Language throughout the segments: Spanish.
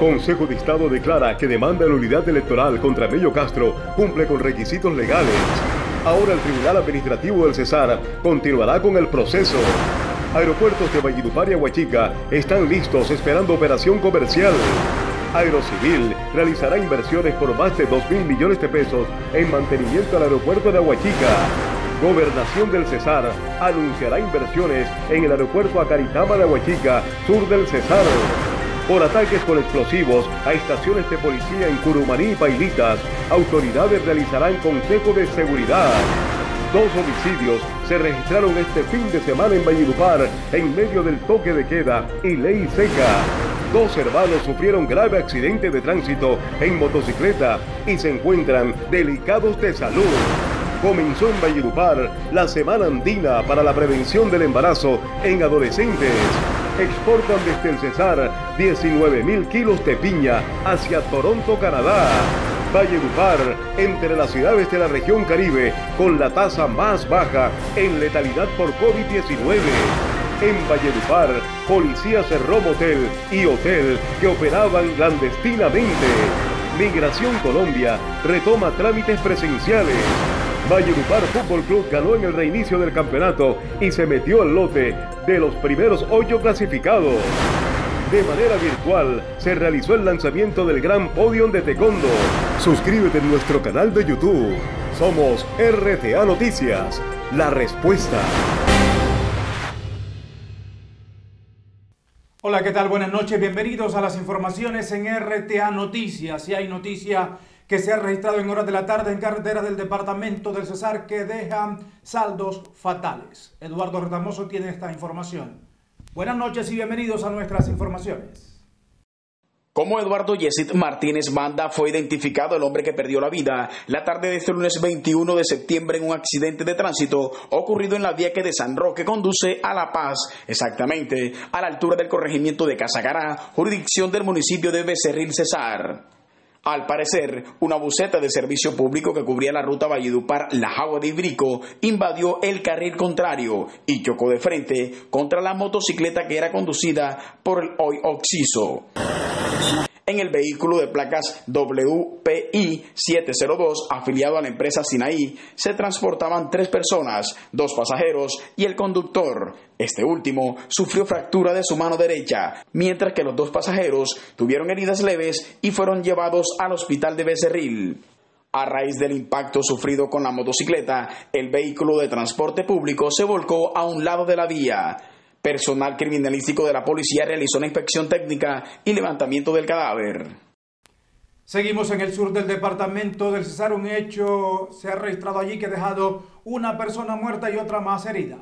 Consejo de Estado declara que demanda de nulidad electoral contra Melo Castro cumple con requisitos legales. Ahora el Tribunal Administrativo del Cesar continuará con el proceso. Aeropuertos de Valledupar y Aguachica están listos esperando operación comercial. Aerocivil realizará inversiones por más de 2.000 millones de pesos en mantenimiento al aeropuerto de Aguachica. Gobernación del Cesar anunciará inversiones en el aeropuerto Acaritama de Aguachica, sur del Cesar. Por ataques con explosivos a estaciones de policía en Curumaní y Pailitas, autoridades realizarán consejo de seguridad. 2 homicidios se registraron este fin de semana en Valledupar en medio del toque de queda y ley seca. 2 hermanos sufrieron grave accidente de tránsito en motocicleta y se encuentran delicados de salud. Comenzó en Valledupar la Semana Andina para la Prevención del Embarazo en Adolescentes. Exportan desde el Cesar 19.000 kilos de piña hacia Toronto, Canadá. Valledupar, entre las ciudades de la región Caribe, con la tasa más baja en letalidad por COVID-19. En Valledupar, policía cerró motel y hotel que operaban clandestinamente. Migración Colombia retoma trámites presenciales. Valledupar Fútbol Club ganó en el reinicio del campeonato y se metió al lote de los primeros 8 clasificados. De manera virtual se realizó el lanzamiento del Gran Podium de Taekwondo. Suscríbete a nuestro canal de YouTube. Somos RTA Noticias, la respuesta. Hola, ¿qué tal? Buenas noches, bienvenidos a las informaciones en RTA Noticias. Si hay noticia que se ha registrado en horas de la tarde en carreteras del departamento del Cesar que dejan saldos fatales. Eduardo Retamoso tiene esta información. Buenas noches y bienvenidos a nuestras informaciones. Como Eduardo Yesid Martínez Banda fue identificado el hombre que perdió la vida la tarde de este lunes 21 de septiembre en un accidente de tránsito ocurrido en la vía que de San Roque conduce a La Paz, exactamente a la altura del corregimiento de Casacará, jurisdicción del municipio de Becerril Cesar. Al parecer, una buseta de servicio público que cubría la ruta Valledupar-La Jagua de Ibrico invadió el carril contrario y chocó de frente contra la motocicleta que era conducida por el hoy occiso. En el vehículo de placas WPI 702, afiliado a la empresa Sinaí, se transportaban 3 personas, 2 pasajeros y el conductor. Este último sufrió fractura de su mano derecha, mientras que los 2 pasajeros tuvieron heridas leves y fueron llevados al hospital de Becerril. A raíz del impacto sufrido con la motocicleta, el vehículo de transporte público se volcó a un lado de la vía. Personal criminalístico de la policía realizó una inspección técnica y levantamiento del cadáver. Seguimos en el sur del departamento del Cesar. Un hecho se ha registrado allí que ha dejado una persona muerta y otra más herida.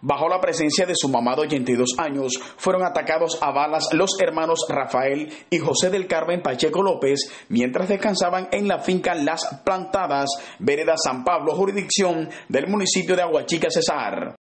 Bajo la presencia de su mamá de 82 años, fueron atacados a balas los hermanos Rafael y José del Carmen Pacheco López mientras descansaban en la finca Las Plantadas, vereda San Pablo, jurisdicción del municipio de Aguachica, Cesar.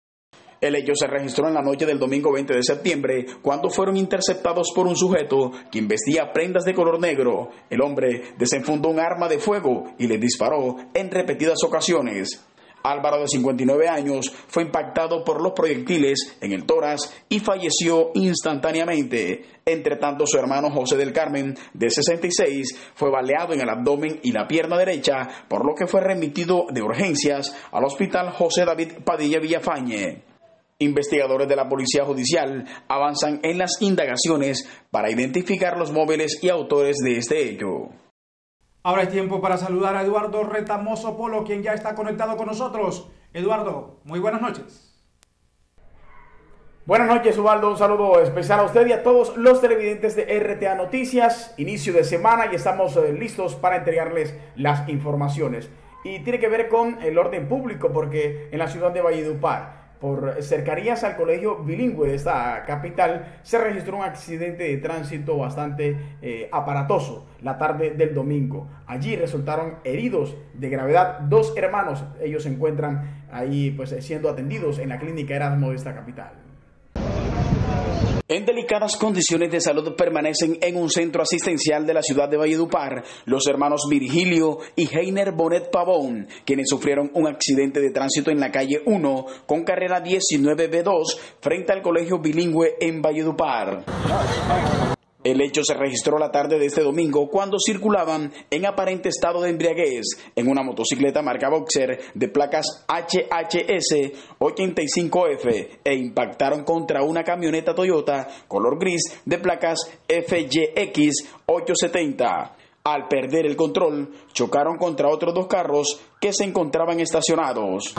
El hecho se registró en la noche del domingo 20 de septiembre, cuando fueron interceptados por un sujeto que vestía prendas de color negro. El hombre desenfundó un arma de fuego y le disparó en repetidas ocasiones. Álvaro, de 59 años, fue impactado por los proyectiles en el tórax y falleció instantáneamente. Entre tanto, su hermano José del Carmen, de 66, fue baleado en el abdomen y la pierna derecha, por lo que fue remitido de urgencias al hospital José David Padilla Villafañe. Investigadores de la Policía Judicial avanzan en las indagaciones para identificar los móviles y autores de este hecho. Ahora es tiempo para saludar a Eduardo Retamoso Polo, quien ya está conectado con nosotros. Eduardo, muy buenas noches. Buenas noches, Ubaldo. Un saludo especial a usted y a todos los televidentes de RTA Noticias. Inicio de semana y estamos listos para entregarles las informaciones. Y tiene que ver con el orden público, porque en la ciudad de Valledupar, por cercanías al colegio bilingüe de esta capital, se registró un accidente de tránsito bastante aparatoso la tarde del domingo. Allí resultaron heridos de gravedad 2 hermanos. Ellos se encuentran ahí, pues, siendo atendidos en la clínica Erasmo de esta capital. En delicadas condiciones de salud permanecen en un centro asistencial de la ciudad de Valledupar los hermanos Virgilio y Heiner Bonet Pavón, quienes sufrieron un accidente de tránsito en la calle 1 con carrera 19B2 frente al colegio bilingüe en Valledupar. El hecho se registró la tarde de este domingo cuando circulaban en aparente estado de embriaguez en una motocicleta marca Boxer de placas HHS 85F e impactaron contra una camioneta Toyota color gris de placas FYX 870. Al perder el control, chocaron contra otros dos carros que se encontraban estacionados.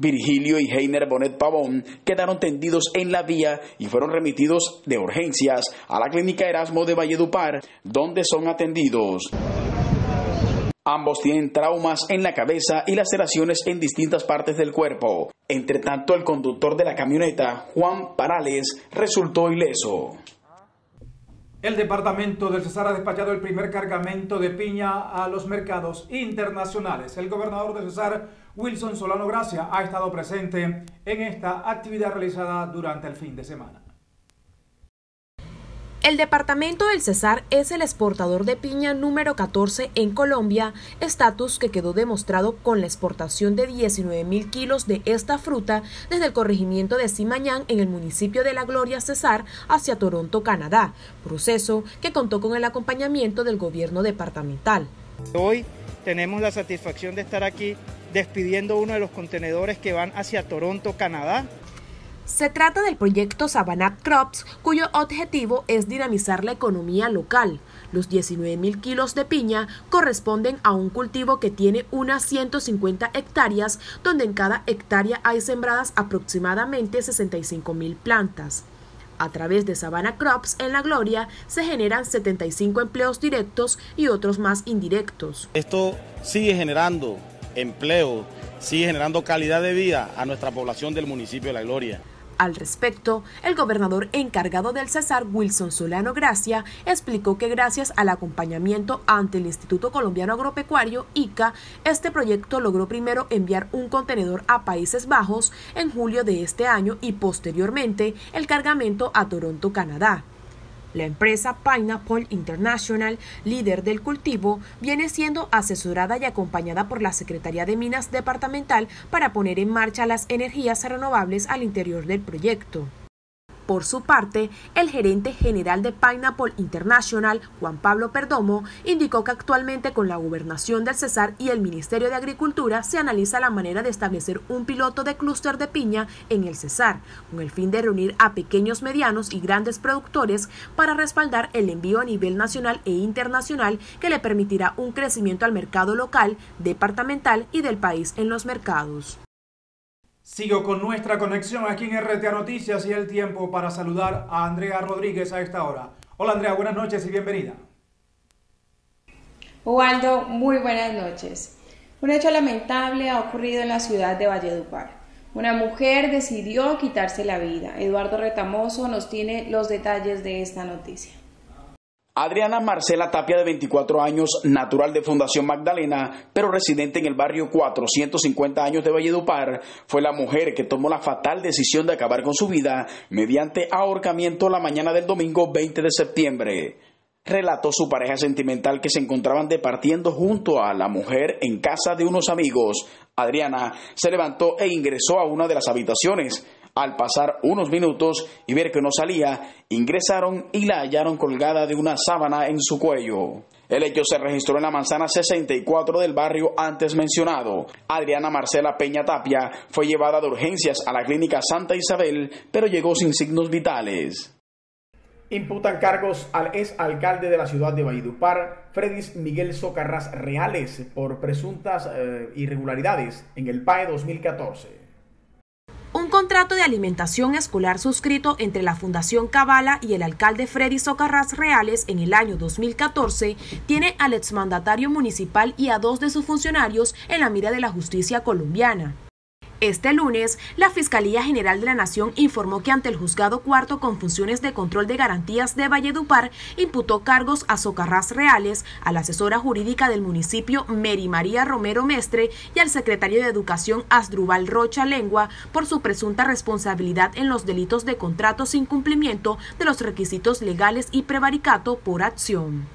Virgilio y Heiner Bonet Pavón quedaron tendidos en la vía y fueron remitidos de urgencias a la Clínica Erasmo de Valledupar, donde son atendidos. Ambos tienen traumas en la cabeza y laceraciones en distintas partes del cuerpo. Entre tanto, el conductor de la camioneta, Juan Parales, resultó ileso. El departamento del Cesar ha despachado el primer cargamento de piña a los mercados internacionales. El gobernador del Cesar, Wilson Solano Gracia, ha estado presente en esta actividad realizada durante el fin de semana. El departamento del Cesar es el exportador de piña número 14 en Colombia, estatus que quedó demostrado con la exportación de 19.000 kilos de esta fruta desde el corregimiento de Simañán en el municipio de La Gloria, Cesar, hacia Toronto, Canadá, proceso que contó con el acompañamiento del gobierno departamental. Hoy tenemos la satisfacción de estar aquí despidiendo uno de los contenedores que van hacia Toronto, Canadá. Se trata del proyecto Sabana Crops, cuyo objetivo es dinamizar la economía local. Los 19.000 kilos de piña corresponden a un cultivo que tiene unas 150 hectáreas, donde en cada hectárea hay sembradas aproximadamente 65.000 plantas. A través de Sabana Crops en La Gloria se generan 75 empleos directos y otros más indirectos. Esto sigue generando empleo, sigue generando calidad de vida a nuestra población del municipio de La Gloria. Al respecto, el gobernador encargado del Cesar, Wilson Solano Gracia, explicó que gracias al acompañamiento ante el Instituto Colombiano Agropecuario, ICA, este proyecto logró primero enviar un contenedor a Países Bajos en julio de este año y posteriormente el cargamento a Toronto, Canadá. La empresa Pineapple International, líder del cultivo, viene siendo asesorada y acompañada por la Secretaría de Minas Departamental para poner en marcha las energías renovables al interior del proyecto. Por su parte, el gerente general de Pineapple International, Juan Pablo Perdomo, indicó que actualmente con la Gobernación del Cesar y el Ministerio de Agricultura se analiza la manera de establecer un piloto de clúster de piña en el Cesar, con el fin de reunir a pequeños, medianos y grandes productores para respaldar el envío a nivel nacional e internacional que le permitirá un crecimiento al mercado local, departamental y del país en los mercados. Sigo con nuestra conexión aquí en RTA Noticias y el tiempo para saludar a Andrea Rodríguez a esta hora. Hola Andrea, buenas noches y bienvenida. Ubaldo, muy buenas noches. Un hecho lamentable ha ocurrido en la ciudad de Valledupar. Una mujer decidió quitarse la vida. Eduardo Retamoso nos tiene los detalles de esta noticia. Adriana Marcela Tapia, de 24 años, natural de Fundación Magdalena, pero residente en el barrio 450 años de Valledupar, fue la mujer que tomó la fatal decisión de acabar con su vida mediante ahorcamiento la mañana del domingo 20 de septiembre. Relató su pareja sentimental que se encontraban departiendo junto a la mujer en casa de unos amigos. Adriana se levantó e ingresó a una de las habitaciones. Al pasar unos minutos y ver que no salía, ingresaron y la hallaron colgada de una sábana en su cuello. El hecho se registró en la manzana 64 del barrio antes mencionado. Adriana Marcela Peña Tapia fue llevada de urgencias a la Clínica Santa Isabel, pero llegó sin signos vitales. Imputan cargos al exalcalde de la ciudad de Valledupar, Fredys Miguel Socarrás Reales, por presuntas irregularidades en el PAE 2014. Un contrato de alimentación escolar suscrito entre la Fundación Cabala y el alcalde Fredys Socarrás Reales en el año 2014 tiene al exmandatario municipal y a dos de sus funcionarios en la mira de la justicia colombiana. Este lunes, la Fiscalía General de la Nación informó que ante el Juzgado Cuarto con funciones de control de garantías de Valledupar imputó cargos a Socarrás Reales, a la asesora jurídica del municipio Mary María Romero Mestre y al secretario de Educación Asdrúbal Rocha Lengua por su presunta responsabilidad en los delitos de contratos sin cumplimiento de los requisitos legales y prevaricato por acción.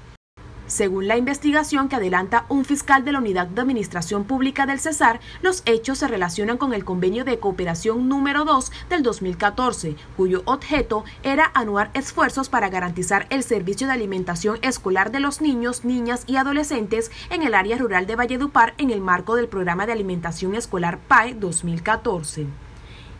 Según la investigación que adelanta un fiscal de la Unidad de Administración Pública del Cesar, los hechos se relacionan con el convenio de cooperación número 2 del 2014, cuyo objeto era anuar esfuerzos para garantizar el servicio de alimentación escolar de los niños, niñas y adolescentes en el área rural de Valledupar en el marco del Programa de Alimentación Escolar PAE 2014.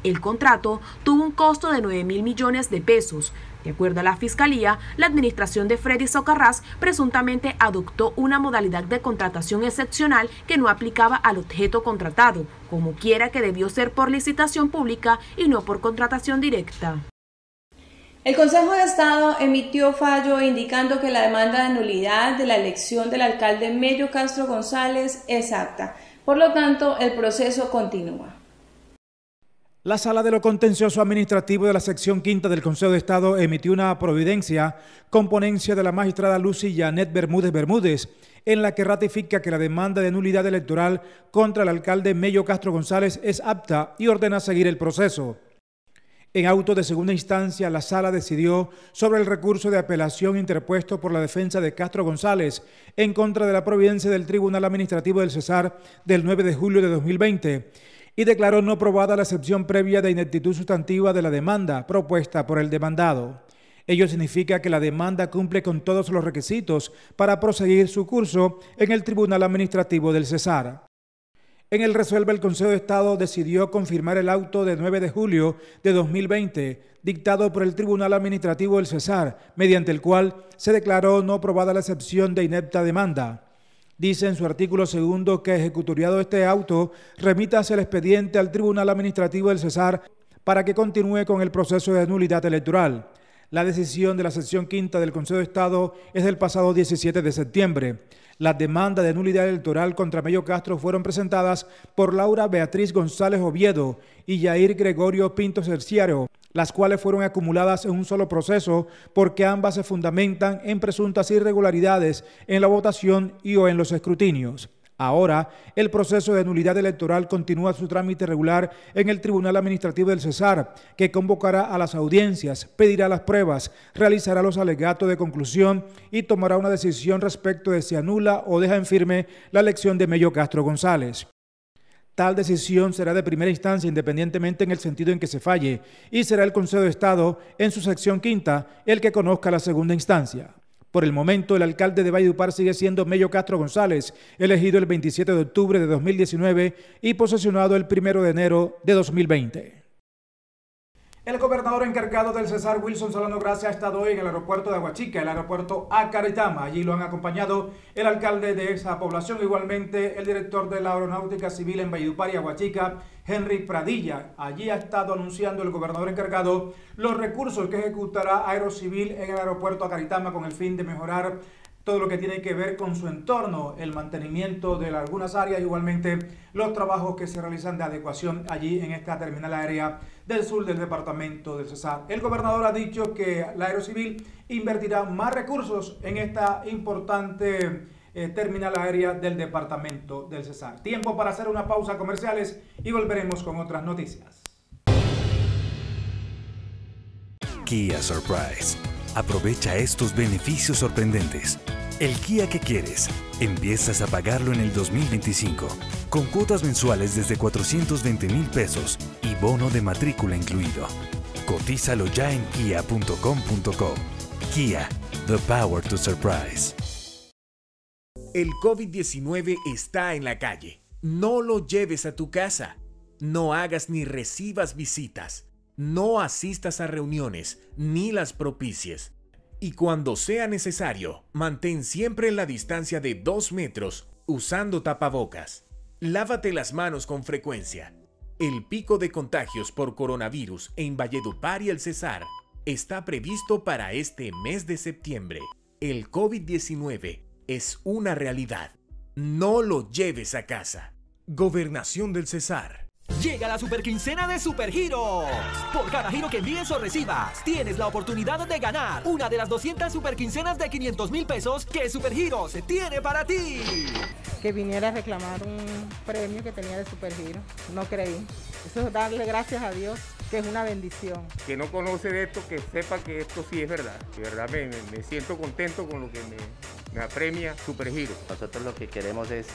El contrato tuvo un costo de 9.000 millones de pesos. De acuerdo a la Fiscalía, la administración de Fredys Socarrás presuntamente adoptó una modalidad de contratación excepcional que no aplicaba al objeto contratado, como quiera que debió ser por licitación pública y no por contratación directa. El Consejo de Estado emitió fallo indicando que la demanda de nulidad de la elección del alcalde Melo Castro González es apta. Por lo tanto, el proceso continúa. La Sala de lo Contencioso Administrativo de la Sección Quinta del Consejo de Estado emitió una providencia con ponencia de la magistrada Lucy Janet Bermúdez, en la que ratifica que la demanda de nulidad electoral contra el alcalde Melo Castro González es apta y ordena seguir el proceso. En auto de segunda instancia, la Sala decidió sobre el recurso de apelación interpuesto por la defensa de Castro González en contra de la providencia del Tribunal Administrativo del Cesar del 9 de julio de 2020 y declaró no probada la excepción previa de ineptitud sustantiva de la demanda propuesta por el demandado. Ello significa que la demanda cumple con todos los requisitos para proseguir su curso en el Tribunal Administrativo del Cesar. En el resuelve, el Consejo de Estado decidió confirmar el auto de 9 de julio de 2020, dictado por el Tribunal Administrativo del Cesar, mediante el cual se declaró no aprobada la excepción de inepta demanda. Dice en su artículo segundo que, ejecutoriado este auto, remítase el expediente al Tribunal Administrativo del Cesar para que continúe con el proceso de nulidad electoral. La decisión de la sección quinta del Consejo de Estado es del pasado 17 de septiembre. Las demandas de nulidad electoral contra Melo Castro fueron presentadas por Laura Beatriz González Oviedo y Yair Gregorio Pinto Cerciaro, las cuales fueron acumuladas en un solo proceso porque ambas se fundamentan en presuntas irregularidades en la votación y o en los escrutinios. Ahora, el proceso de nulidad electoral continúa su trámite regular en el Tribunal Administrativo del Cesar, que convocará a las audiencias, pedirá las pruebas, realizará los alegatos de conclusión y tomará una decisión respecto de si anula o deja en firme la elección de Melo Castro González. Tal decisión será de primera instancia independientemente en el sentido en que se falle y será el Consejo de Estado, en su sección quinta, el que conozca la segunda instancia. Por el momento, el alcalde de Valledupar sigue siendo Melo Castro González, elegido el 27 de octubre de 2019 y posesionado el 1 de enero de 2020. El gobernador encargado del Cesar, Wilson Solano Gracia, ha estado hoy en el aeropuerto de Aguachica, el aeropuerto Acaritama. Allí lo han acompañado el alcalde de esa población, igualmente el director de la Aeronáutica Civil en Valledupar y Aguachica, Henry Pradilla. Allí ha estado anunciando el gobernador encargado los recursos que ejecutará Aerocivil en el aeropuerto Acaritama con el fin de mejorar todo lo que tiene que ver con su entorno, el mantenimiento de algunas áreas, igualmente los trabajos que se realizan de adecuación allí en esta terminal aérea del sur del departamento del Cesar. El gobernador ha dicho que la Aerocivil invertirá más recursos en esta importante terminal aérea del departamento del Cesar. Tiempo para hacer una pausa comerciales y volveremos con otras noticias. Kia Surprise. Aprovecha estos beneficios sorprendentes. El Kia que quieres, empiezas a pagarlo en el 2025, con cuotas mensuales desde 420.000 pesos y bono de matrícula incluido. Cotízalo ya en kia.com.co. Kia, the power to surprise. El COVID-19 está en la calle. No lo lleves a tu casa. No hagas ni recibas visitas. No asistas a reuniones ni las propicies. Y cuando sea necesario, mantén siempre la distancia de 2 metros usando tapabocas. Lávate las manos con frecuencia. El pico de contagios por coronavirus en Valledupar y el Cesar está previsto para este mes de septiembre. El COVID-19 es una realidad. No lo lleves a casa. Gobernación del Cesar. Llega la super quincena de Supergiros. Por cada giro que envíes o recibas, tienes la oportunidad de ganar una de las 200 super quincenas de 500.000 pesos que Supergiros tiene para ti. Que viniera a reclamar un premio que tenía de Supergiros, no creí. Eso es darle gracias a Dios, que es una bendición. Que no conoce de esto, que sepa que esto sí es verdad. De verdad me siento contento con lo que me la premia Supergiros. Nosotros lo que queremos es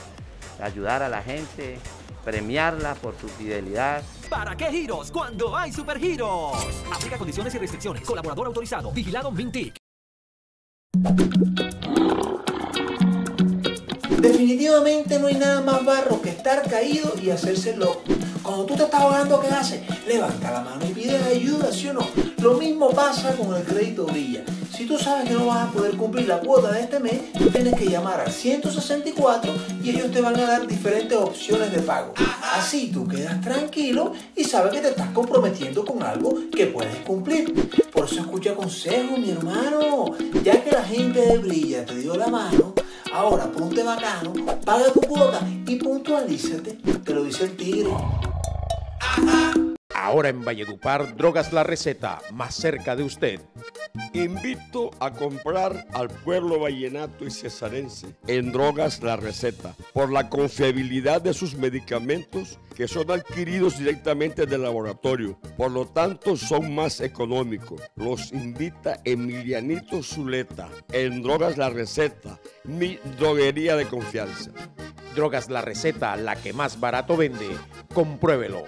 ayudar a la gente, premiarla por su fidelidad. ¿Para qué giros cuando hay Supergiros? Aplica condiciones y restricciones. Colaborador autorizado. Vigilado Mintic. Definitivamente no hay nada más barro que estar caído y hacerse loco. Cuando tú te estás ahogando, ¿qué haces? Levanta la mano y pides ayuda, ¿sí o no? Lo mismo pasa con el crédito Brilla. Si tú sabes que no vas a poder cumplir la cuota de este mes, tienes que llamar al 164 y ellos te van a dar diferentes opciones de pago. Así tú quedas tranquilo y sabes que te estás comprometiendo con algo que puedes cumplir. Por eso escucha consejos, mi hermano. Ya que la gente de Brilla te dio la mano, ahora ponte bacano, paga tu cuota y puntualízate. Te lo dice el tigre. Ajá. Ahora en Valledupar, Drogas La Receta, más cerca de usted. Invito a comprar al pueblo vallenato y cesarense en Drogas La Receta por la confiabilidad de sus medicamentos que son adquiridos directamente del laboratorio. Por lo tanto, son más económicos. Los invita Emilianito Zuleta en Drogas La Receta, mi droguería de confianza. Drogas La Receta, la que más barato vende. Compruébelo.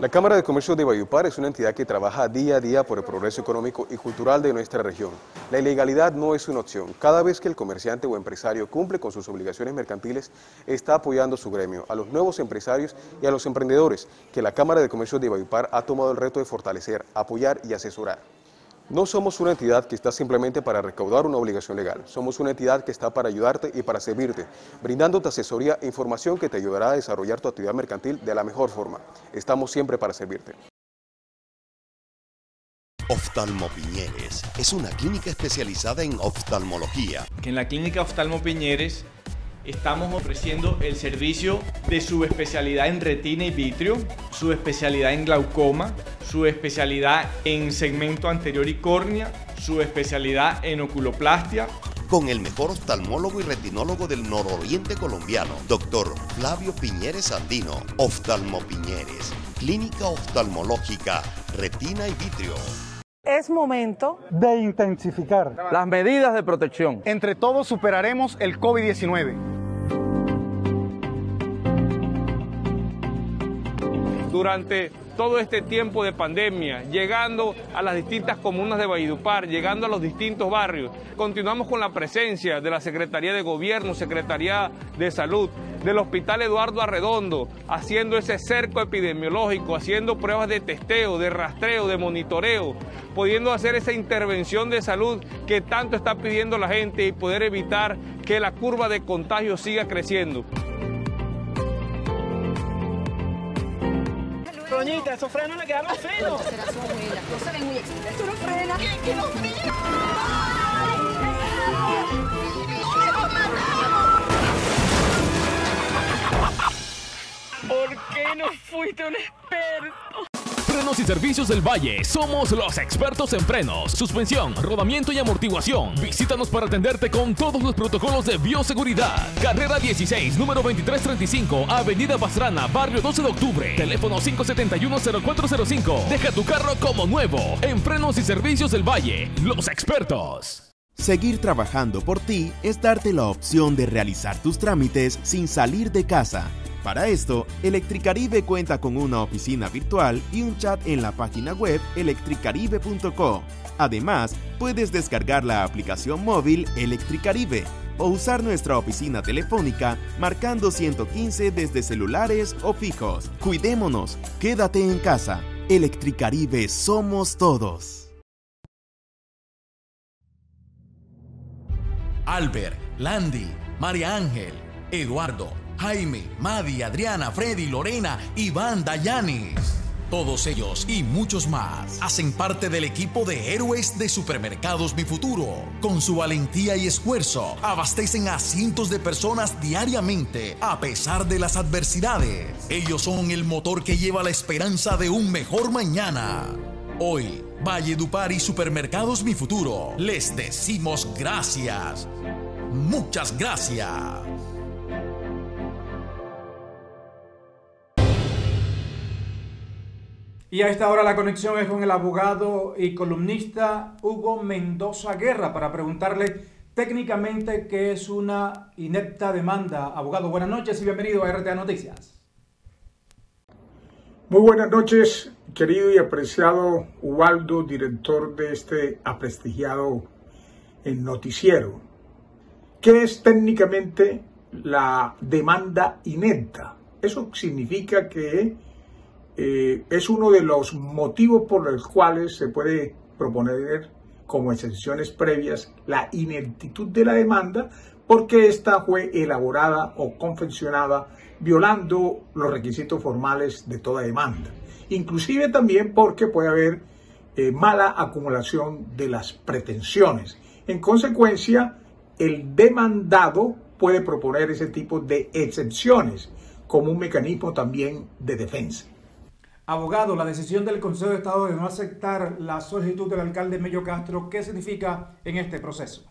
La Cámara de Comercio de Valledupar es una entidad que trabaja día a día por el progreso económico y cultural de nuestra región. La ilegalidad no es una opción. Cada vez que el comerciante o empresario cumple con sus obligaciones mercantiles, está apoyando su gremio, a los nuevos empresarios y a los emprendedores, que la Cámara de Comercio de Valledupar ha tomado el reto de fortalecer, apoyar y asesorar. No somos una entidad que está simplemente para recaudar una obligación legal. Somos una entidad que está para ayudarte y para servirte, brindándote asesoría e información que te ayudará a desarrollar tu actividad mercantil de la mejor forma. Estamos siempre para servirte. Oftalmo Piñeres es una clínica especializada en oftalmología. En la clínica Oftalmo Piñeres estamos ofreciendo el servicio de subespecialidad en retina y vitrio, subespecialidad en glaucoma, subespecialidad en segmento anterior y córnea, subespecialidad en oculoplastia. Con el mejor oftalmólogo y retinólogo del nororiente colombiano, doctor Flavio Piñeres Andino. Oftalmo Piñeres, clínica oftalmológica, retina y vitrio. Es momento de intensificar las medidas de protección. Entre todos superaremos el COVID-19. Durante todo este tiempo de pandemia, llegando a las distintas comunas de Valledupar, llegando a los distintos barrios, continuamos con la presencia de la Secretaría de Gobierno, Secretaría de Salud, del Hospital Eduardo Arredondo, haciendo ese cerco epidemiológico, haciendo pruebas de testeo, de rastreo, de monitoreo, pudiendo hacer esa intervención de salud que tanto está pidiendo la gente y poder evitar que la curva de contagio siga creciendo. Doñita, esos frenos le quedaron feos. Será su abuela, no se ven muy excelentes. Eso no frena. ¿Qué no frena? ¿Por qué no fuiste un experto? Frenos y Servicios del Valle, somos los expertos en frenos, suspensión, rodamiento y amortiguación. Visítanos para atenderte con todos los protocolos de bioseguridad. Carrera 16, número 2335, Avenida Pastrana, barrio 12 de octubre. Teléfono 571-0405. Deja tu carro como nuevo. En Frenos y Servicios del Valle, los expertos. Seguir trabajando por ti es darte la opción de realizar tus trámites sin salir de casa. Para esto, Electricaribe cuenta con una oficina virtual y un chat en la página web electricaribe.co. Además, puedes descargar la aplicación móvil Electricaribe o usar nuestra oficina telefónica marcando 115 desde celulares o fijos. Cuidémonos, quédate en casa. Electricaribe somos todos. Albert, Landy, María Ángel, Eduardo, Jaime, Madi, Adriana, Freddy, Lorena, Iván, Dayanis. Todos ellos y muchos más hacen parte del equipo de héroes de Supermercados Mi Futuro. Con su valentía y esfuerzo, abastecen a cientos de personas diariamente a pesar de las adversidades. Ellos son el motor que lleva la esperanza de un mejor mañana. Hoy, Valledupar y Supermercados Mi Futuro, les decimos gracias. Muchas gracias. Y a esta hora la conexión es con el abogado y columnista Hugo Mendoza Guerra para preguntarle técnicamente que es una inepta demanda. Abogado, buenas noches y bienvenido a RTA Noticias. Muy buenas noches, querido y apreciado Ubaldo, director de este aprestigiado noticiero. ¿Qué es técnicamente la demanda inepta? Eso significa que es uno de los motivos por los cuales se puede proponer como excepciones previas la ineptitud de la demanda, porque ésta fue elaborada o confeccionada violando los requisitos formales de toda demanda. Inclusive también porque puede haber mala acumulación de las pretensiones. En consecuencia, el demandado puede proponer ese tipo de excepciones como un mecanismo también de defensa. Abogado, la decisión del Consejo de Estado de no aceptar la solicitud del alcalde Melo Castro, ¿qué significa en este proceso?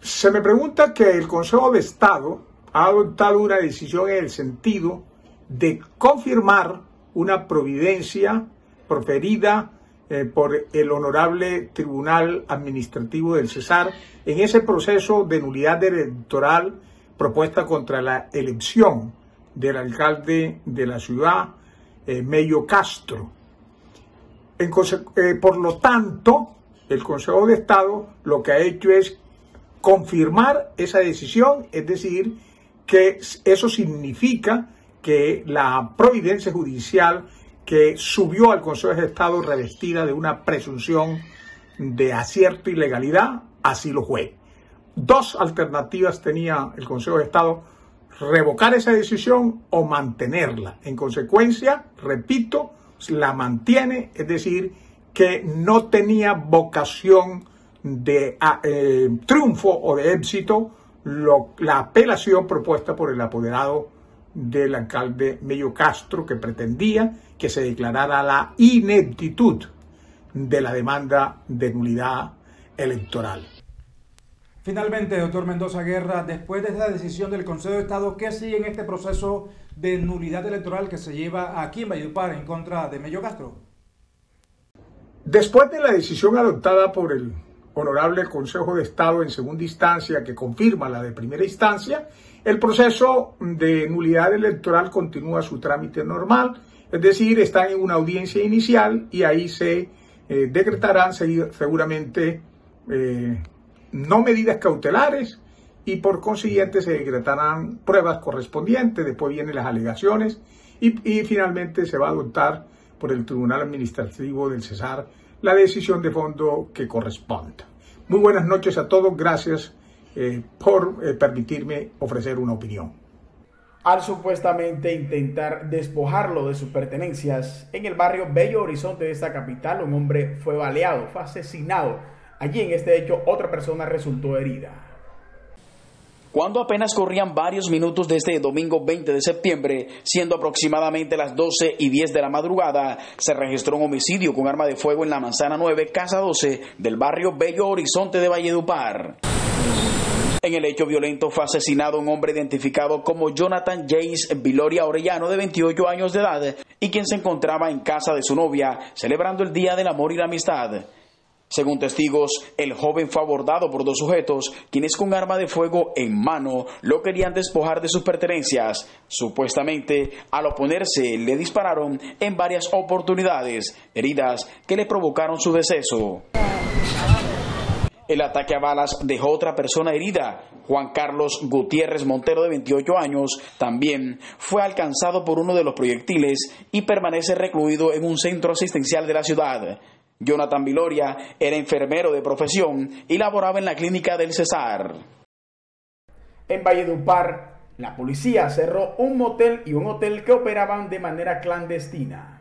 Se me pregunta que el Consejo de Estado ha adoptado una decisión en el sentido de confirmar una providencia proferida por el Honorable Tribunal Administrativo del Cesar en ese proceso de nulidad electoral propuesta contra la elección del alcalde de la ciudad, Melo Castro. Por lo tanto, el Consejo de Estado lo que ha hecho es confirmar esa decisión, es decir, que eso significa que la providencia judicial que subió al Consejo de Estado revestida de una presunción de acierto y legalidad, así lo fue. Dos alternativas tenía el Consejo de Estado: revocar esa decisión o mantenerla. En consecuencia, repito, la mantiene, es decir, que no tenía vocación de triunfo o de éxito la apelación propuesta por el apoderado del alcalde Melo Castro, que pretendía que se declarara la ineptitud de la demanda de nulidad electoral. Finalmente, doctor Mendoza Guerra, después de esta decisión del Consejo de Estado, ¿qué sigue en este proceso de nulidad electoral que se lleva aquí en Valledupar en contra de Melo Castro? Después de la decisión adoptada por el Honorable Consejo de Estado en segunda instancia, que confirma la de primera instancia, el proceso de nulidad electoral continúa su trámite normal, es decir, está en una audiencia inicial y ahí se decretarán seguramente no medidas cautelares y por consiguiente se decretarán pruebas correspondientes, después vienen las alegaciones y finalmente se va a adoptar por el Tribunal Administrativo del Cesar la decisión de fondo que corresponda. Muy buenas noches a todos, gracias por permitirme ofrecer una opinión. Al supuestamente intentar despojarlo de sus pertenencias en el barrio Bello Horizonte de esta capital, un hombre fue baleado, fue asesinado. Allí en este hecho otra persona resultó herida. Cuando apenas corrían varios minutos de este domingo 20 de septiembre, siendo aproximadamente las 12:10 de la madrugada, se registró un homicidio con arma de fuego en la manzana 9, casa 12 del barrio Bello Horizonte de Valledupar. En el hecho violento fue asesinado un hombre identificado como Jonathan James Viloria Orellano, de 28 años de edad, y quien se encontraba en casa de su novia, celebrando el Día del Amor y la Amistad. Según testigos, el joven fue abordado por dos sujetos, quienes con arma de fuego en mano lo querían despojar de sus pertenencias. Supuestamente, al oponerse, le dispararon en varias oportunidades, heridas que le provocaron su deceso. El ataque a balas dejó otra persona herida. Juan Carlos Gutiérrez Montero, de 28 años, también fue alcanzado por uno de los proyectiles y permanece recluido en un centro asistencial de la ciudad. Jonathan Viloria era enfermero de profesión y laboraba en la clínica del Cesar. En Valledupar, la policía cerró un motel y un hotel que operaban de manera clandestina.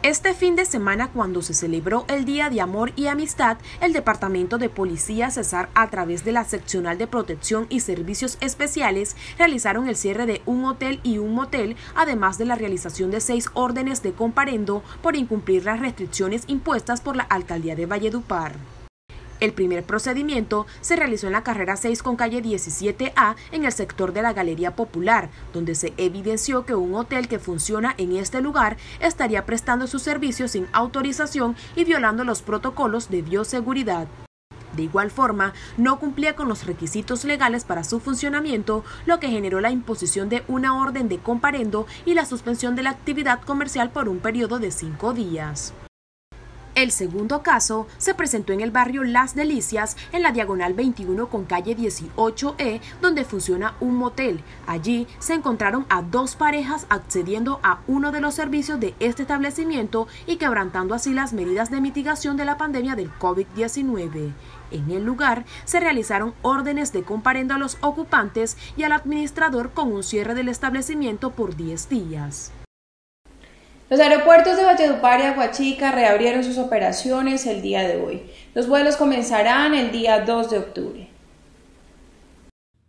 Este fin de semana, cuando se celebró el Día de Amor y Amistad, el Departamento de Policía Cesar, a través de la Seccional de Protección y Servicios Especiales, realizaron el cierre de un hotel y un motel, además de la realización de 6 órdenes de comparendo por incumplir las restricciones impuestas por la Alcaldía de Valledupar. El primer procedimiento se realizó en la carrera 6 con calle 17A en el sector de la Galería Popular, donde se evidenció que un hotel que funciona en este lugar estaría prestando sus servicios sin autorización y violando los protocolos de bioseguridad. De igual forma, no cumplía con los requisitos legales para su funcionamiento, lo que generó la imposición de una orden de comparendo y la suspensión de la actividad comercial por un periodo de 5 días. El segundo caso se presentó en el barrio Las Delicias, en la diagonal 21 con calle 18E, donde funciona un motel. Allí se encontraron a 2 parejas accediendo a uno de los servicios de este establecimiento y quebrantando así las medidas de mitigación de la pandemia del COVID-19. En el lugar se realizaron órdenes de comparendo a los ocupantes y al administrador con un cierre del establecimiento por 10 días. Los aeropuertos de Valledupar y Aguachica reabrieron sus operaciones el día de hoy. Los vuelos comenzarán el día 2 de octubre.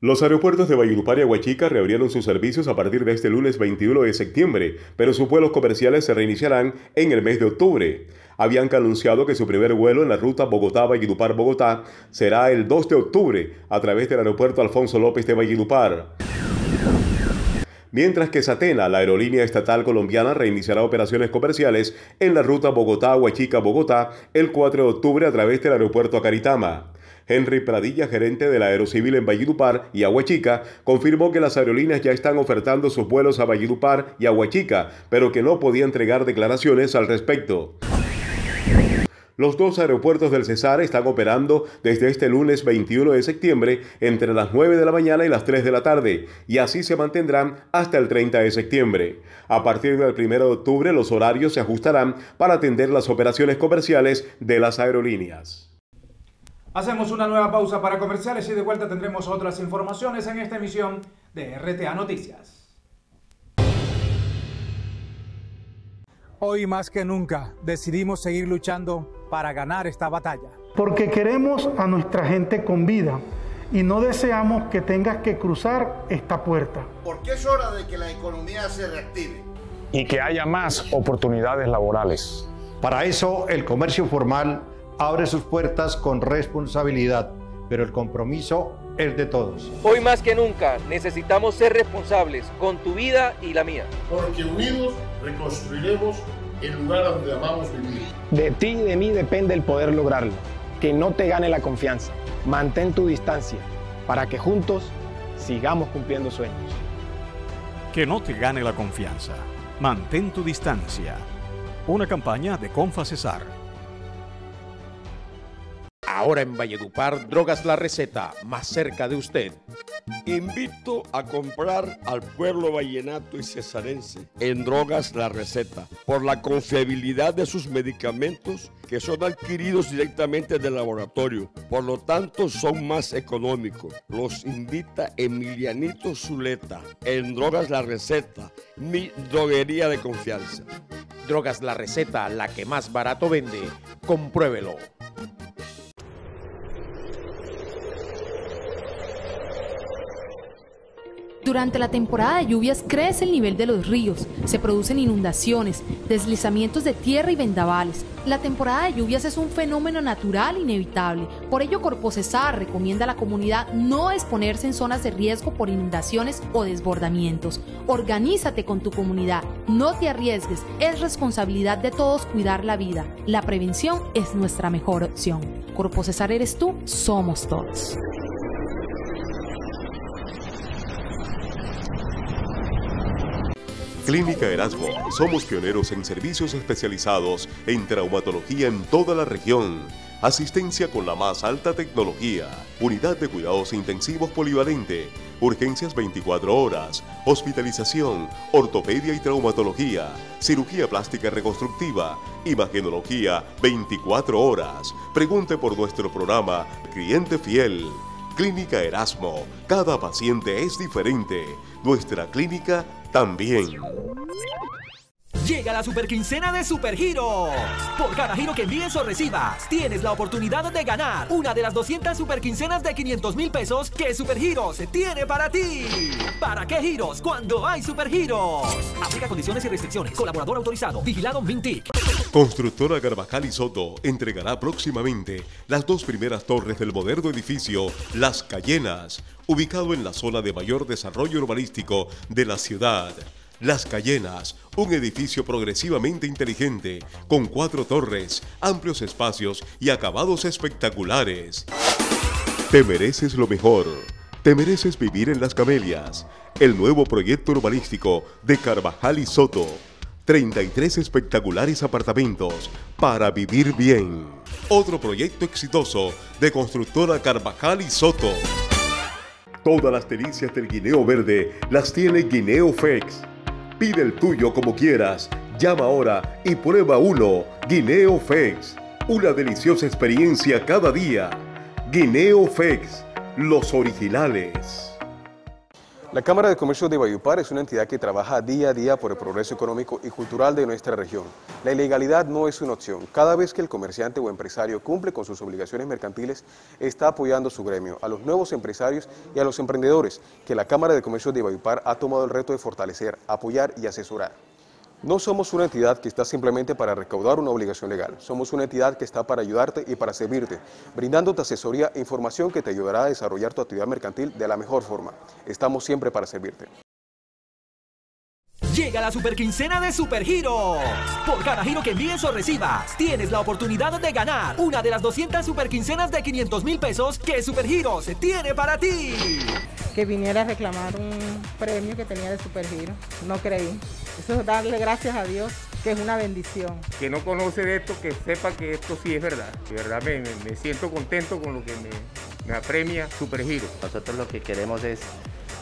Los aeropuertos de Valledupar y Aguachica reabrieron sus servicios a partir de este lunes 21 de septiembre, pero sus vuelos comerciales se reiniciarán en el mes de octubre. Avianca ha anunciado que su primer vuelo en la ruta Bogotá-Valledupar-Bogotá será el 2 de octubre a través del aeropuerto Alfonso López de Valledupar. Mientras que Satena, la aerolínea estatal colombiana, reiniciará operaciones comerciales en la ruta Bogotá-Aguachica-Bogotá el 4 de octubre a través del aeropuerto Acaritama. Henry Pradilla, gerente de la Aerocivil en Valledupar y Aguachica, confirmó que las aerolíneas ya están ofertando sus vuelos a Valledupar y Aguachica, pero que no podía entregar declaraciones al respecto. Los 2 aeropuertos del Cesar están operando desde este lunes 21 de septiembre entre las 9 de la mañana y las 3 de la tarde, y así se mantendrán hasta el 30 de septiembre. A partir del 1 de octubre, los horarios se ajustarán para atender las operaciones comerciales de las aerolíneas. Hacemos una nueva pausa para comerciales y de vuelta tendremos otras informaciones en esta emisión de RTA Noticias. Hoy más que nunca decidimos seguir luchando para ganar esta batalla. Porque queremos a nuestra gente con vida y no deseamos que tengas que cruzar esta puerta. Porque es hora de que la economía se reactive. Y que haya más oportunidades laborales. Para eso, el comercio formal abre sus puertas con responsabilidad, pero el compromiso es de todos. Hoy más que nunca necesitamos ser responsables con tu vida y la mía. Porque unidos reconstruiremos el lugar donde amamos vivir. De ti y de mí depende el poder lograrlo. Que no te gane la confianza. Mantén tu distancia para que juntos sigamos cumpliendo sueños. Que no te gane la confianza. Mantén tu distancia. Una campaña de Confacesar. Ahora en Valledupar, Drogas La Receta, más cerca de usted. Invito a comprar al pueblo vallenato y cesarense en Drogas La Receta por la confiabilidad de sus medicamentos que son adquiridos directamente del laboratorio, por lo tanto son más económicos. Los invita Emilianito Zuleta en Drogas La Receta, mi droguería de confianza. Drogas La Receta, la que más barato vende. Compruébelo. Durante la temporada de lluvias crece el nivel de los ríos, se producen inundaciones, deslizamientos de tierra y vendavales. La temporada de lluvias es un fenómeno natural inevitable, por ello Corpocesar recomienda a la comunidad no exponerse en zonas de riesgo por inundaciones o desbordamientos. Organízate con tu comunidad, no te arriesgues, es responsabilidad de todos cuidar la vida. La prevención es nuestra mejor opción. Corpocesar eres tú, somos todos. Clínica Erasmo, somos pioneros en servicios especializados en traumatología en toda la región. Asistencia con la más alta tecnología, unidad de cuidados intensivos polivalente, urgencias 24 horas, hospitalización, ortopedia y traumatología, cirugía plástica reconstructiva, imagenología 24 horas. Pregunte por nuestro programa Cliente Fiel. Clínica Erasmo, cada paciente es diferente, nuestra clínica también. Llega la superquincena de Supergiros. Por cada giro que envíes o recibas, tienes la oportunidad de ganar una de las 200 superquincenas de 500.000 pesos que Supergiros tiene para ti. ¿Para qué giros cuando hay Supergiros? Aplica condiciones y restricciones. Colaborador autorizado. Vigilado Mintic. Constructora Carvajal y Soto entregará próximamente las 2 primeras torres del moderno edificio Las Cayenas, ubicado en la zona de mayor desarrollo urbanístico de la ciudad. Las Cayenas, un edificio progresivamente inteligente, con 4 torres, amplios espacios y acabados espectaculares. Te mereces lo mejor. Te mereces vivir en Las Camelias, el nuevo proyecto urbanístico de Carvajal y Soto. 33 espectaculares apartamentos para vivir bien. Otro proyecto exitoso de Constructora Carvajal y Soto. Todas las delicias del guineo verde las tiene Guineo Fex. Pide el tuyo como quieras, llama ahora y prueba uno. Guineo Fex, una deliciosa experiencia cada día. Guineo Fex, los originales. La Cámara de Comercio de Valledupar es una entidad que trabaja día a día por el progreso económico y cultural de nuestra región. La ilegalidad no es una opción. Cada vez que el comerciante o empresario cumple con sus obligaciones mercantiles, está apoyando su gremio, a los nuevos empresarios y a los emprendedores, que la Cámara de Comercio de Valledupar ha tomado el reto de fortalecer, apoyar y asesorar. No somos una entidad que está simplemente para recaudar una obligación legal. Somos una entidad que está para ayudarte y para servirte, brindándote asesoría e información que te ayudará a desarrollar tu actividad mercantil de la mejor forma. Estamos siempre para servirte. Llega la superquincena de Supergiros. Por cada giro que envíes o recibas, tienes la oportunidad de ganar una de las 200 superquincenas de 500.000 pesos que Supergiros tiene para ti. Que viniera a reclamar un premio que tenía de Supergiros, no creí. Eso es darle gracias a Dios, que es una bendición. Que no conoce de esto, que sepa que esto sí es verdad. De verdad me siento contento con lo que me apremia Supergiros. Nosotros lo que queremos es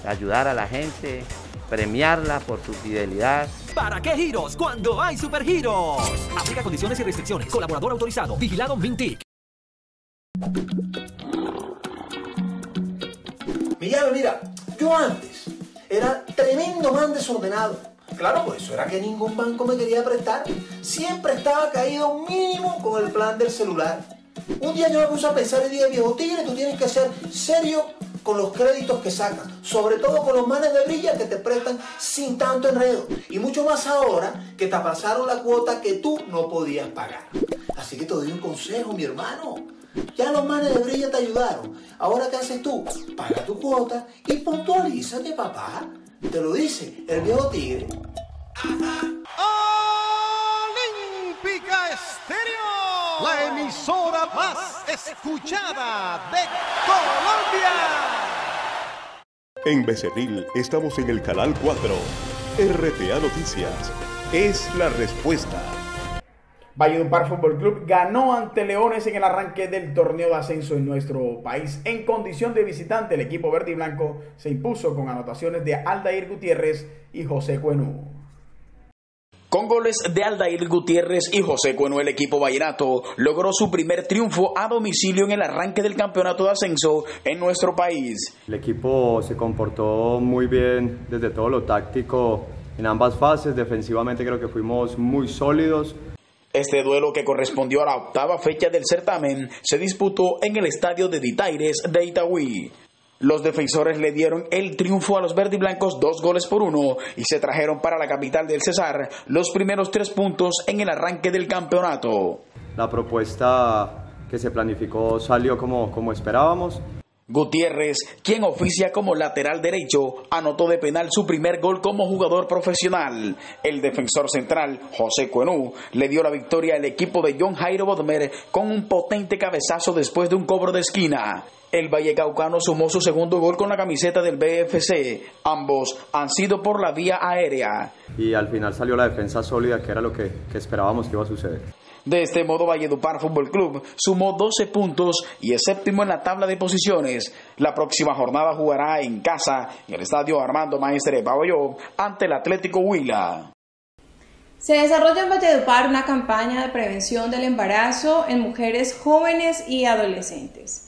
ayudar a la gente, premiarla por su fidelidad. ¿Para qué giros cuando hay Supergiros? Aplica condiciones y restricciones. Colaborador autorizado. Vigilado Mintic. Miguel, mira, yo antes era tremendo man desordenado. Claro, por eso era que ningún banco me quería prestar. Siempre estaba caído mínimo con el plan del celular. Un día yo me puse a pensar y dije, viejo tigre, tú tienes que ser serio con los créditos que sacas, sobre todo con los manes de Brilla que te prestan sin tanto enredo, y mucho más ahora que te pasaron la cuota que tú no podías pagar. Así que te doy un consejo, mi hermano. Ya los manes de Brilla te ayudaron. Ahora, ¿qué haces tú? Paga tu cuota y puntualízate, papá. Te lo dice el viejo tigre. Olímpica Estéreo, la emisora más escuchada de Colombia. En Becerril estamos en el canal 4. RTA Noticias es la respuesta. Valledupar Fútbol Club ganó ante Leones en el arranque del torneo de ascenso en nuestro país. En condición de visitante, el equipo verde y blanco se impuso con anotaciones de Aldair Gutiérrez y José Cuenú. Con goles de Aldair Gutiérrez y José Cuenú, el equipo vallenato logró su primer triunfo a domicilio en el arranque del campeonato de ascenso en nuestro país. El equipo se comportó muy bien desde todo lo táctico en ambas fases. Defensivamente creo que fuimos muy sólidos. Este duelo, que correspondió a la 8ª fecha del certamen, se disputó en el estadio de Ditaires de Itagüí. Los defensores le dieron el triunfo a los verdiblancos 2 goles por 1 y se trajeron para la capital del Cesar los primeros 3 puntos en el arranque del campeonato. La propuesta que se planificó salió como esperábamos. Gutiérrez, quien oficia como lateral derecho, anotó de penal su primer gol como jugador profesional. El defensor central, José Cuenú, le dio la victoria al equipo de John Jairo Bodmer con un potente cabezazo después de un cobro de esquina. El vallecaucano sumó su segundo gol con la camiseta del BFC. Ambos han sido por la vía aérea. Y al final salió la defensa sólida, que era lo que esperábamos que iba a suceder. De este modo, Valledupar Fútbol Club sumó 12 puntos y es 7º en la tabla de posiciones. La próxima jornada jugará en casa, en el estadio Armando Maestre Baboyó, ante el Atlético Huila. Se desarrolla en Valledupar una campaña de prevención del embarazo en mujeres jóvenes y adolescentes.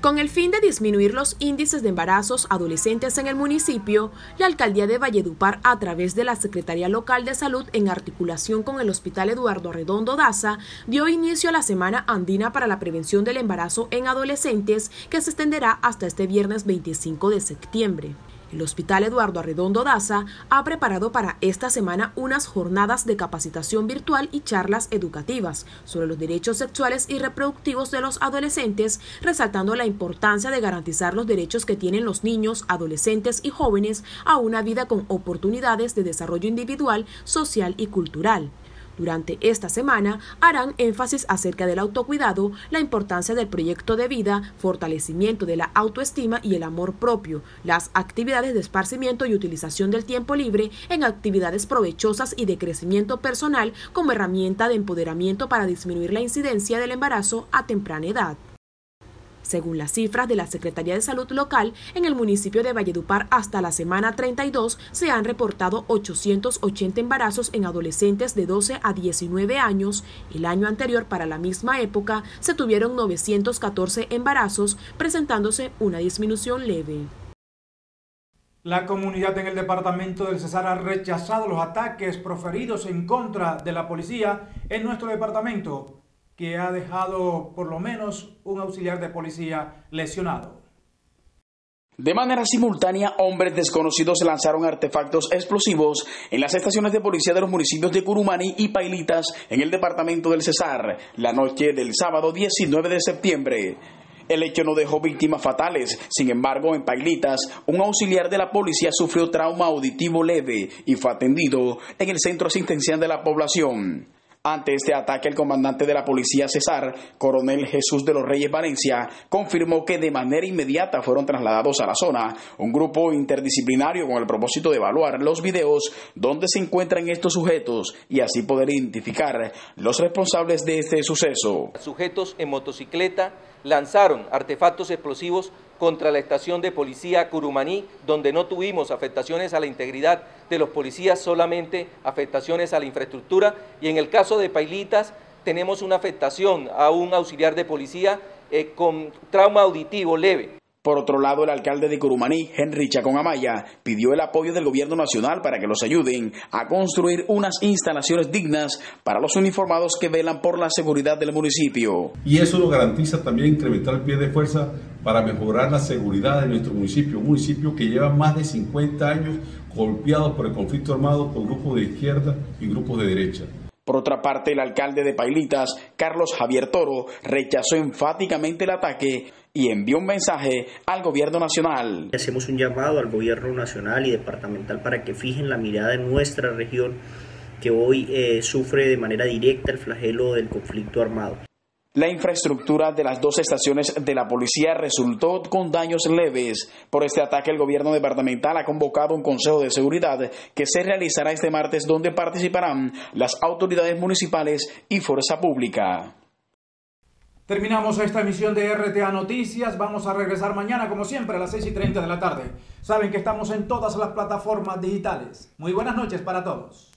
Con el fin de disminuir los índices de embarazos adolescentes en el municipio, la Alcaldía de Valledupar, a través de la Secretaría Local de Salud, en articulación con el Hospital Eduardo Arredondo Daza, dio inicio a la Semana Andina para la Prevención del Embarazo en Adolescentes, que se extenderá hasta este viernes 25 de septiembre. El Hospital Eduardo Arredondo Daza ha preparado para esta semana unas jornadas de capacitación virtual y charlas educativas sobre los derechos sexuales y reproductivos de los adolescentes, resaltando la importancia de garantizar los derechos que tienen los niños, adolescentes y jóvenes a una vida con oportunidades de desarrollo individual, social y cultural. Durante esta semana harán énfasis acerca del autocuidado, la importancia del proyecto de vida, fortalecimiento de la autoestima y el amor propio, las actividades de esparcimiento y utilización del tiempo libre en actividades provechosas y de crecimiento personal como herramienta de empoderamiento para disminuir la incidencia del embarazo a temprana edad. Según las cifras de la Secretaría de Salud Local, en el municipio de Valledupar hasta la semana 32 se han reportado 880 embarazos en adolescentes de 12 a 19 años. El año anterior, para la misma época, se tuvieron 914 embarazos, presentándose una disminución leve. La comunidad en el departamento del Cesar ha rechazado los ataques proferidos en contra de la policía en nuestro departamento, que ha dejado por lo menos un auxiliar de policía lesionado. De manera simultánea, hombres desconocidos lanzaron artefactos explosivos en las estaciones de policía de los municipios de Curumani y Pailitas en el departamento del Cesar, la noche del sábado 19 de septiembre. El hecho no dejó víctimas fatales. Sin embargo, en Pailitas, un auxiliar de la policía sufrió trauma auditivo leve y fue atendido en el centro asistencial de la población. Ante este ataque, el comandante de la policía Cesar, coronel Jesús de los Reyes Valencia, confirmó que de manera inmediata fueron trasladados a la zona un grupo interdisciplinario con el propósito de evaluar los videos donde se encuentran estos sujetos y así poder identificar los responsables de este suceso. Sujetos en motocicleta lanzaron artefactos explosivos contra la estación de policía Curumaní, donde no tuvimos afectaciones a la integridad de los policías, solamente afectaciones a la infraestructura. Y en el caso de Pailitas, tenemos una afectación a un auxiliar de policía con trauma auditivo leve. Por otro lado, el alcalde de Curumaní, Henry Chacón Amaya, pidió el apoyo del gobierno nacional para que los ayuden a construir unas instalaciones dignas para los uniformados que velan por la seguridad del municipio. Y eso lo garantiza también incrementar el pie de fuerza para mejorar la seguridad de nuestro municipio, un municipio que lleva más de 50 años golpeado por el conflicto armado por grupos de izquierda y grupos de derecha. Por otra parte, el alcalde de Pailitas, Carlos Javier Toro, rechazó enfáticamente el ataque y envió un mensaje al gobierno nacional. Hacemos un llamado al gobierno nacional y departamental para que fijen la mirada en nuestra región, que hoy sufre de manera directa el flagelo del conflicto armado. La infraestructura de las dos estaciones de la policía resultó con daños leves. Por este ataque, el gobierno departamental ha convocado un consejo de seguridad que se realizará este martes, donde participarán las autoridades municipales y fuerza pública. Terminamos esta emisión de RTA Noticias. Vamos a regresar mañana, como siempre, a las 6:30 de la tarde. Saben que estamos en todas las plataformas digitales. Muy buenas noches para todos.